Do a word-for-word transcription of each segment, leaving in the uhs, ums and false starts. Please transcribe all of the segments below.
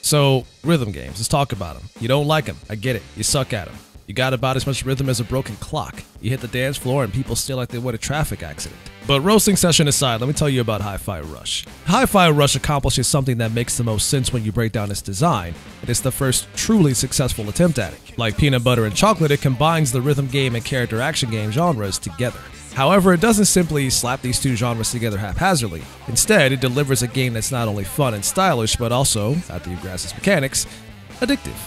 So, rhythm games, let's talk about them. You don't like them, I get it, you suck at them. You got about as much rhythm as a broken clock. You hit the dance floor and people still like they were a traffic accident. But roasting session aside, let me tell you about Hi-Fi Rush. Hi-Fi Rush accomplishes something that makes the most sense when you break down its design, and it's the first truly successful attempt at it. Like peanut butter and chocolate, it combines the rhythm game and character action game genres together. However, it doesn't simply slap these two genres together haphazardly. Instead, it delivers a game that's not only fun and stylish, but also, after you grasp its mechanics, addictive.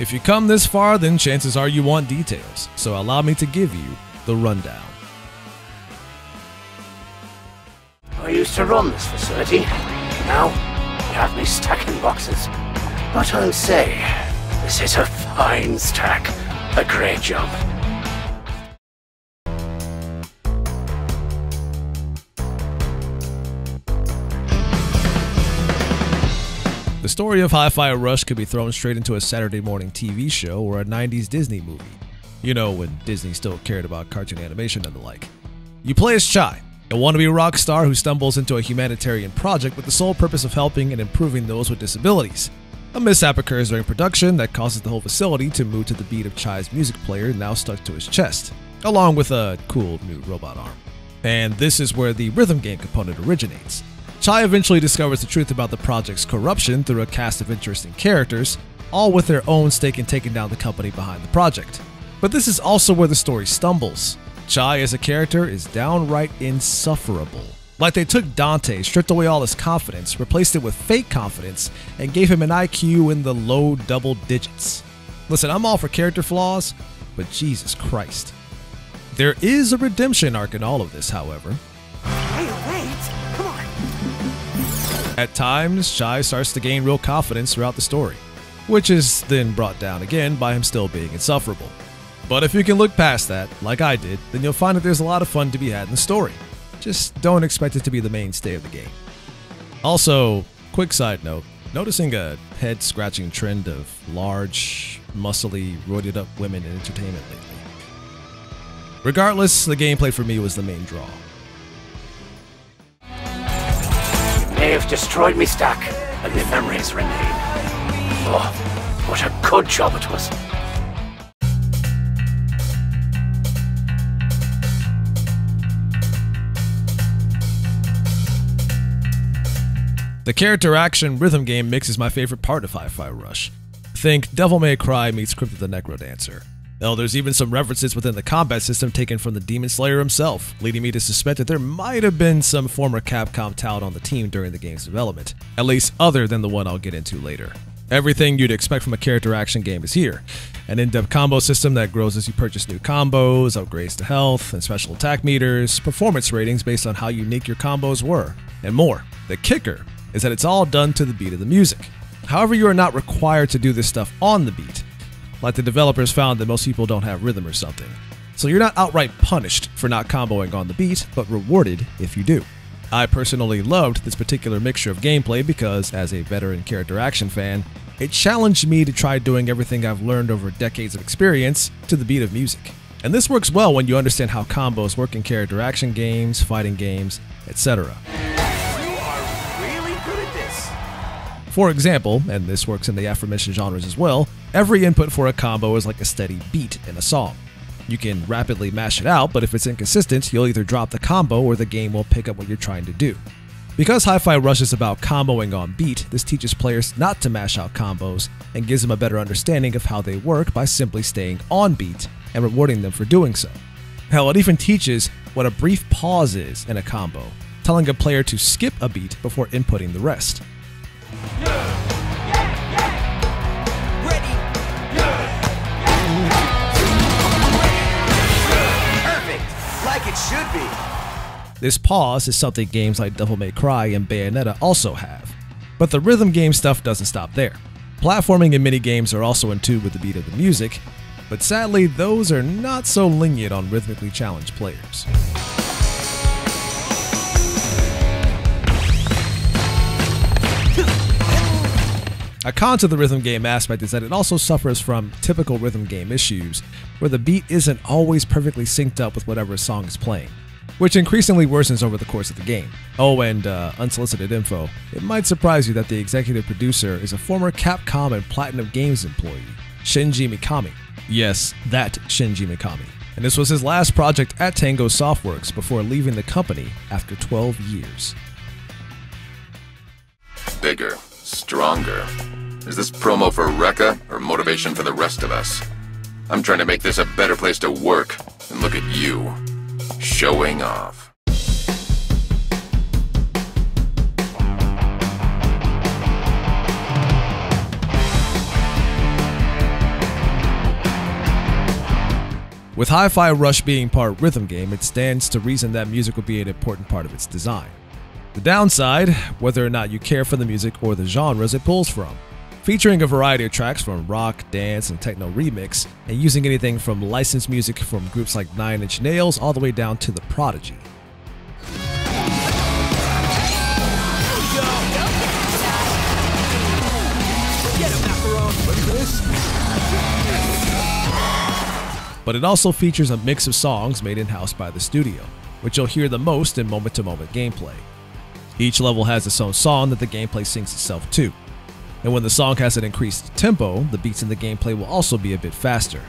If you come this far, then chances are you want details, so allow me to give you the rundown. I used to run this facility. Now, you have me stacking boxes. But I'll say, this is a fine stack. A great job. The story of Hi-Fi Rush could be thrown straight into a Saturday morning T V show or a nineties Disney movie. You know, when Disney still cared about cartoon animation and the like. You play as Chai, a wannabe rock star who stumbles into a humanitarian project with the sole purpose of helping and improving those with disabilities. A mishap occurs during production that causes the whole facility to move to the beat of Chai's music player now stuck to his chest, along with a cool new robot arm. And this is where the rhythm game component originates. Chai eventually discovers the truth about the project's corruption through a cast of interesting characters, all with their own stake in taking down the company behind the project. But this is also where the story stumbles. Chai as a character is downright insufferable. Like they took Dante, stripped away all his confidence, replaced it with fake confidence, and gave him an I Q in the low double digits. Listen, I'm all for character flaws, but Jesus Christ. There is a redemption arc in all of this, however. At times, Chai starts to gain real confidence throughout the story, which is then brought down again by him still being insufferable. But if you can look past that, like I did, then you'll find that there's a lot of fun to be had in the story. Just don't expect it to be the mainstay of the game. Also, quick side note, noticing a head-scratching trend of large, muscly, roided-up women in entertainment lately. Regardless, the gameplay for me was the main draw. They've destroyed me stack, and the memories remain. Oh, what a good job it was. The character action rhythm game mix is my favorite part of Hi-Fi Rush. Think Devil May Cry meets Crypt of the Necrodancer. Oh, there's even some references within the combat system taken from the Demon Slayer himself, leading me to suspect that there might have been some former Capcom talent on the team during the game's development, at least other than the one I'll get into later. Everything you'd expect from a character action game is here. An in-depth combo system that grows as you purchase new combos, upgrades to health, and special attack meters, performance ratings based on how unique your combos were, and more. The kicker is that it's all done to the beat of the music. However, you are not required to do this stuff on the beat. Like the developers found that most people don't have rhythm or something. So you're not outright punished for not comboing on the beat, but rewarded if you do. I personally loved this particular mixture of gameplay because, as a veteran character action fan, it challenged me to try doing everything I've learned over decades of experience to the beat of music. And this works well when you understand how combos work in character action games, fighting games, et cetera. For example, and this works in the aforementioned genres as well, every input for a combo is like a steady beat in a song. You can rapidly mash it out, but if it's inconsistent, you'll either drop the combo or the game won't pick up what you're trying to do. Because Hi-Fi Rush is about comboing on beat, this teaches players not to mash out combos and gives them a better understanding of how they work by simply staying on beat and rewarding them for doing so. Hell, it even teaches what a brief pause is in a combo, telling a player to skip a beat before inputting the rest. Should be. This pause is something games like Devil May Cry and Bayonetta also have, but the rhythm game stuff doesn't stop there. Platforming and minigames are also in tune with the beat of the music, but sadly those are not so lenient on rhythmically challenged players. A con to the rhythm game aspect is that it also suffers from typical rhythm game issues, where the beat isn't always perfectly synced up with whatever song is playing, which increasingly worsens over the course of the game. Oh, and uh, unsolicited info, it might surprise you that the executive producer is a former Capcom and Platinum Games employee, Shinji Mikami. Yes, that Shinji Mikami. And this was his last project at Tango Softworks before leaving the company after twelve years. Bigger, stronger. Is this promo for Rekka or motivation for the rest of us? I'm trying to make this a better place to work, and look at you, showing off. With Hi-Fi Rush being part rhythm game, it stands to reason that music would be an important part of its design. The downside, whether or not you care for the music or the genres it pulls from. Featuring a variety of tracks from rock, dance, and techno remix, and using anything from licensed music from groups like Nine Inch Nails all the way down to The Prodigy. But it also features a mix of songs made in-house by the studio, which you'll hear the most in moment-to-moment gameplay. Each level has its own song that the gameplay sings itself to, and when the song has an increased tempo, the beats in the gameplay will also be a bit faster.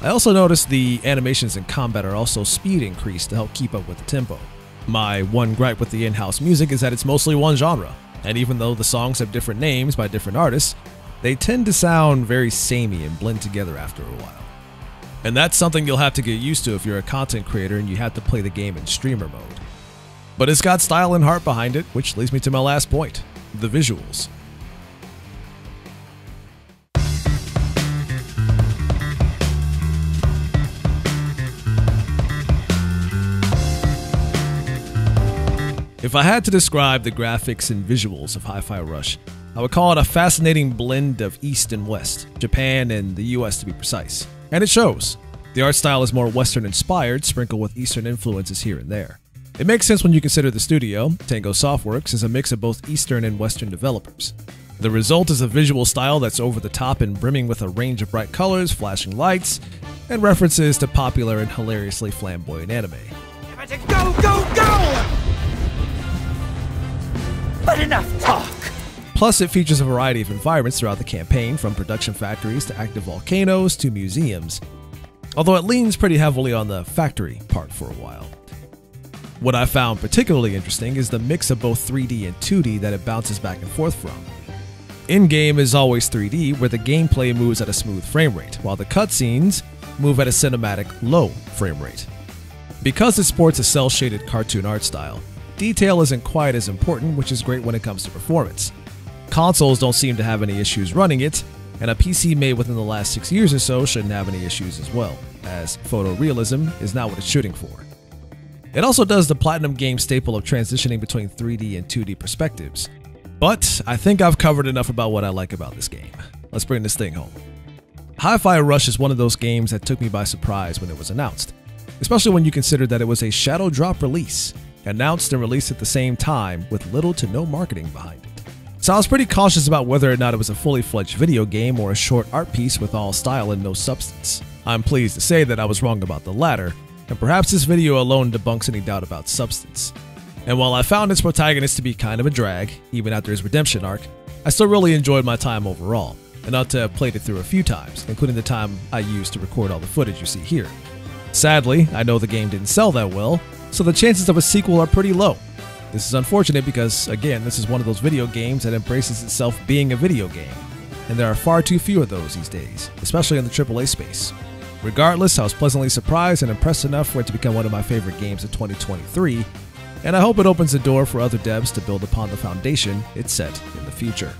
I also noticed the animations in combat are also speed increased to help keep up with the tempo. My one gripe with the in-house music is that it's mostly one genre, and even though the songs have different names by different artists, they tend to sound very samey and blend together after a while. And that's something you'll have to get used to if you're a content creator and you have to play the game in streamer mode. But it's got style and heart behind it, which leads me to my last point, the visuals. If I had to describe the graphics and visuals of Hi-Fi Rush, I would call it a fascinating blend of East and West, Japan and the U S to be precise. And it shows. The art style is more Western-inspired, sprinkled with Eastern influences here and there. It makes sense when you consider the studio, Tango Softworks, is a mix of both Eastern and Western developers. The result is a visual style that's over the top and brimming with a range of bright colors, flashing lights, and references to popular and hilariously flamboyant anime. Go, go, go! But enough talk! Plus, it features a variety of environments throughout the campaign, from production factories to active volcanoes to museums, although it leans pretty heavily on the factory part for a while. What I found particularly interesting is the mix of both three D and two D that it bounces back and forth from. In-game is always three D, where the gameplay moves at a smooth frame rate, while the cutscenes move at a cinematic low frame rate. Because it sports a cel-shaded cartoon art style, detail isn't quite as important, which is great when it comes to performance. Consoles don't seem to have any issues running it, and a P C made within the last six years or so shouldn't have any issues as well, as photorealism is not what it's shooting for. It also does the Platinum Games staple of transitioning between three D and two D perspectives, but I think I've covered enough about what I like about this game. Let's bring this thing home. Hi-Fi Rush is one of those games that took me by surprise when it was announced, especially when you consider that it was a shadow drop release, announced and released at the same time with little to no marketing behind it. So I was pretty cautious about whether or not it was a fully-fledged video game or a short art piece with all style and no substance. I'm pleased to say that I was wrong about the latter, and perhaps this video alone debunks any doubt about substance. And while I found its protagonist to be kind of a drag, even after his redemption arc, I still really enjoyed my time overall, enough to have played it through a few times, including the time I used to record all the footage you see here. Sadly, I know the game didn't sell that well, so the chances of a sequel are pretty low. This is unfortunate because, again, this is one of those video games that embraces itself being a video game, and there are far too few of those these days, especially in the triple A space. Regardless, I was pleasantly surprised and impressed enough for it to become one of my favorite games of twenty twenty-three, and I hope it opens the door for other devs to build upon the foundation it's set in the future.